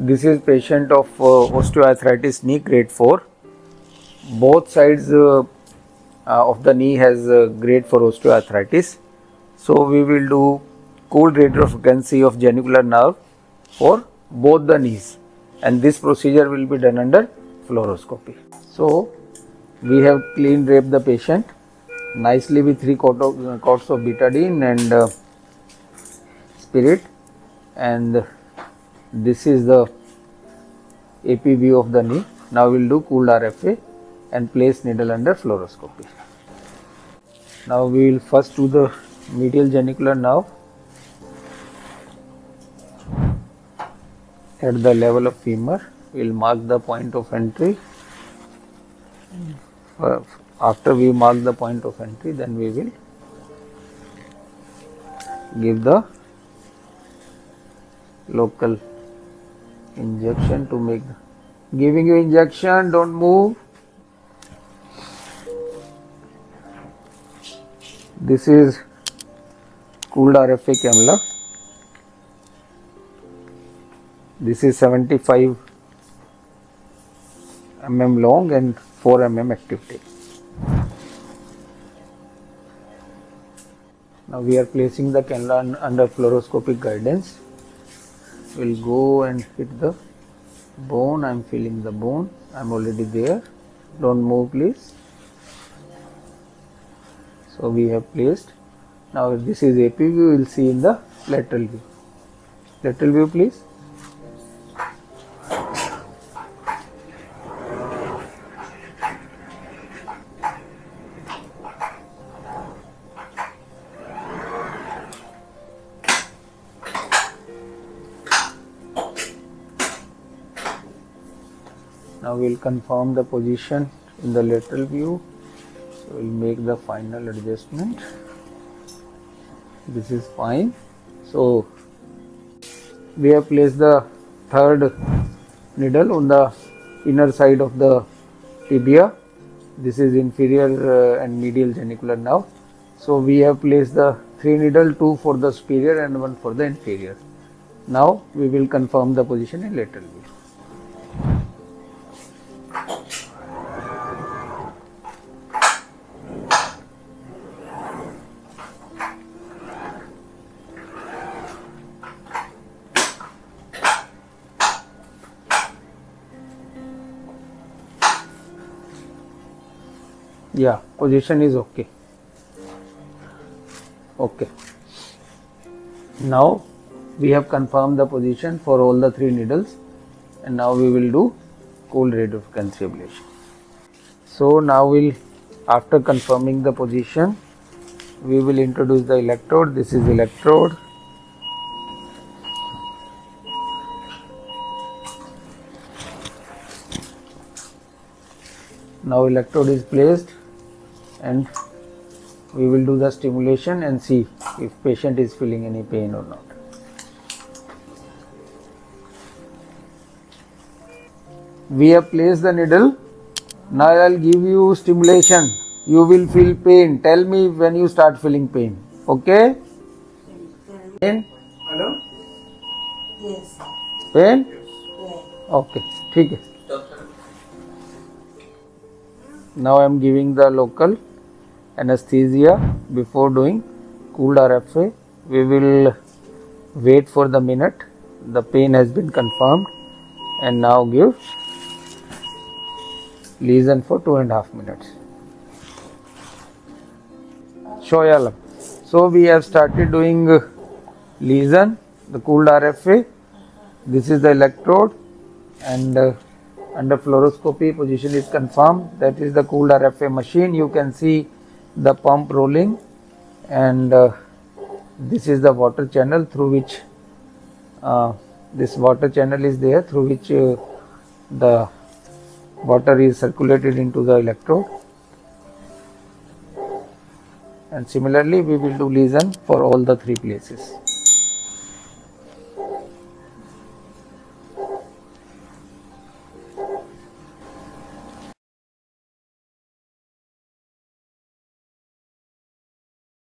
This is patient of osteoarthritis knee grade 4. Both sides of the knee has grade 4 osteoarthritis. So we will do cooled radiofrequency of genicular nerve for both the knees, and this procedure will be done under fluoroscopy. So we have clean draped the patient nicely with 3 quarts of betadine and spirit, and this is the AP view of the knee. Now we will do cooled RFA and place needle under fluoroscopy. Now we will first do the medial genicular nerve at the level of femur. We will mark the point of entry. After we mark the point of entry, then we will give the local injection to make giving you injection. Don't move. This is cooled RFA cannula. This is 75 mm long and 4 mm active tape. Now we are placing the cannula under fluoroscopic guidance. Will go and hit the bone. I am feeling the bone. I am already there. Don't move, please. So we have placed. Now if this is AP view, we will see in the lateral view. Lateral view, please. Now we will confirm the position in the lateral view. So we will make the final adjustment. This is fine. So we have placed the third needle on the inner side of the tibia. This is inferior and medial genicular nerve. So we have placed the 3 needles, 2 for the superior and 1 for the inferior. Now we will confirm the position in lateral view. Yeah, position is okay. Okay. Now we have confirmed the position for all the 3 needles, and now we will do cooled radiofrequency ablation. So now we'll, after confirming the position, we will introduce the electrode. This is electrode. Now electrode is placed, and we will do the stimulation and see if patient is feeling any pain or not. We have placed the needle. Now I will give you stimulation. You will feel pain. Tell me when you start feeling pain. Okay? Pain? Hello? Yes. Pain? Yes. Okay. Okay. Now I am giving the local anesthesia before doing cooled RFA. We will wait for the minute. The pain has been confirmed, and now give lesion for 2.5 minutes. Shoyalam. So we have started doing lesion, the cooled RFA. This is the electrode, and under fluoroscopy position is confirmed. That is the cooled RFA machine. You can see the pump rolling, and this is the water channel through which this water channel is there, through which the water is circulated into the electrode. And similarly we will do lesion for all the 3 places.